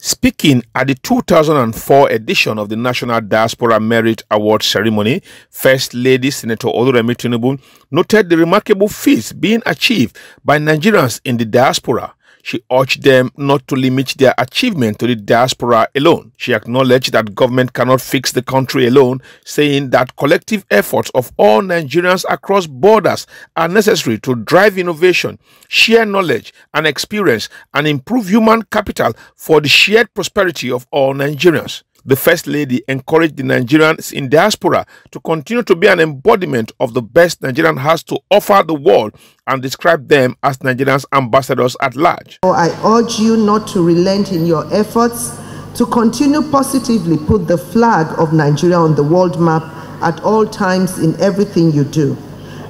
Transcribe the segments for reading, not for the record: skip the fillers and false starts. Speaking at the 2004 edition of the National Diaspora Merit Award ceremony, First Lady Senator Oluremi Tinubu noted the remarkable feats being achieved by Nigerians in the diaspora. She urged them not to limit their achievement to the diaspora alone. She acknowledged that government cannot fix the country alone, saying that collective efforts of all Nigerians across borders are necessary to drive innovation, share knowledge and experience, and improve human capital for the shared prosperity of all Nigerians. The First Lady encouraged the Nigerians in diaspora to continue to be an embodiment of the best Nigerian has to offer the world and described them as Nigerians' ambassadors at large. I urge you not to relent in your efforts to continue positively put the flag of Nigeria on the world map at all times in everything you do,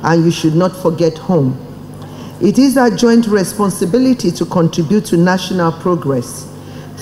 and you should not forget home. It is our joint responsibility to contribute to national progress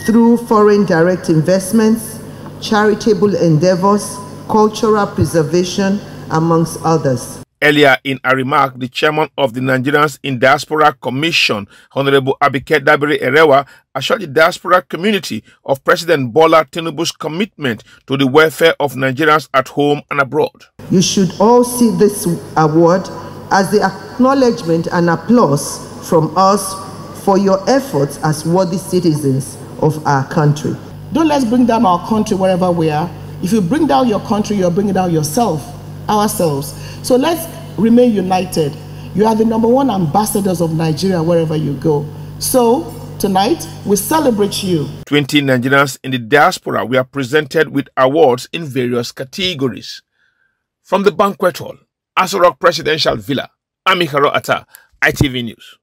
through foreign direct investments, charitable endeavors, cultural preservation, amongst others. Earlier in a remark, the chairman of the Nigerians in Diaspora Commission, Honorable Abike Dabiri-Erewa, assured the diaspora community of President Bola Tinubu's commitment to the welfare of Nigerians at home and abroad. You should all see this award as the acknowledgement and applause from us for your efforts as worthy citizens of our country. Don't let's bring down our country wherever we are. If you bring down your country, you're bringing down yourself, ourselves. So let's remain united. You are the #1 ambassadors of Nigeria wherever you go. So tonight, we celebrate you. 20 Nigerians in the diaspora were presented with awards in various categories. From the banquet hall, Aso Rock Presidential Villa, Amiharo Ata, ITV News.